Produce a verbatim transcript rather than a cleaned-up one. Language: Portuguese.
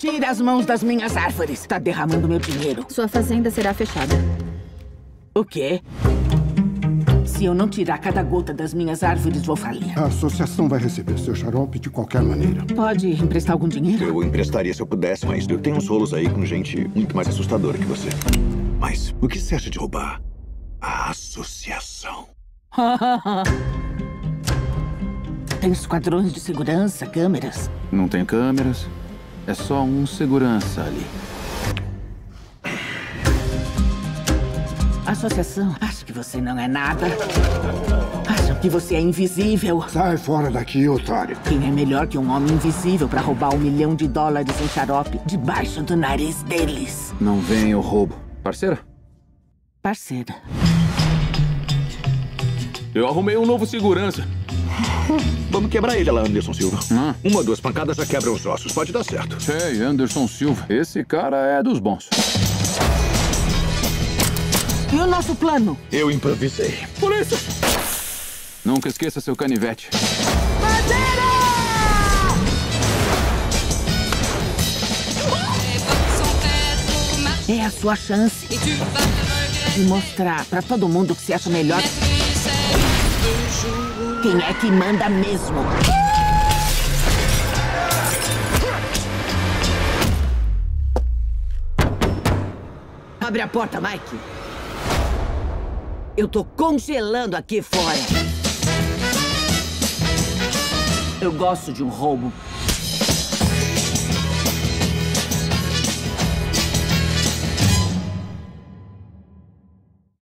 Tire as mãos das minhas árvores. Tá derramando meu dinheiro. Sua fazenda será fechada. O quê? Se eu não tirar cada gota das minhas árvores, vou falir. A associação vai receber seu xarope de qualquer maneira. Pode emprestar algum dinheiro? Eu emprestaria se eu pudesse, mas eu tenho uns rolos aí com gente muito mais assustadora que você. Mas o que você acha de roubar a associação? Tem esquadrões de segurança, câmeras. Não tem câmeras. É só um segurança ali. Associação, acho que você não é nada. Acho que você é invisível. Sai fora daqui, otário. Quem é melhor que um homem invisível pra roubar um milhão de dólares em xarope debaixo do nariz deles? Não vem o roubo. Parceira? Parceira. Eu arrumei um novo segurança. Vamos quebrar ele lá, Anderson Silva. Ah. Uma ou duas pancadas já quebra os ossos. Pode dar certo. Ei, Anderson Silva. Esse cara é dos bons. E o nosso plano? Eu improvisei. Polícia! Nunca esqueça seu canivete. Bandeira! É a sua chance de mostrar pra todo mundo que se acha melhor. Quem é que manda mesmo? Abre a porta, Mike. Eu tô congelando aqui fora. Eu gosto de um roubo.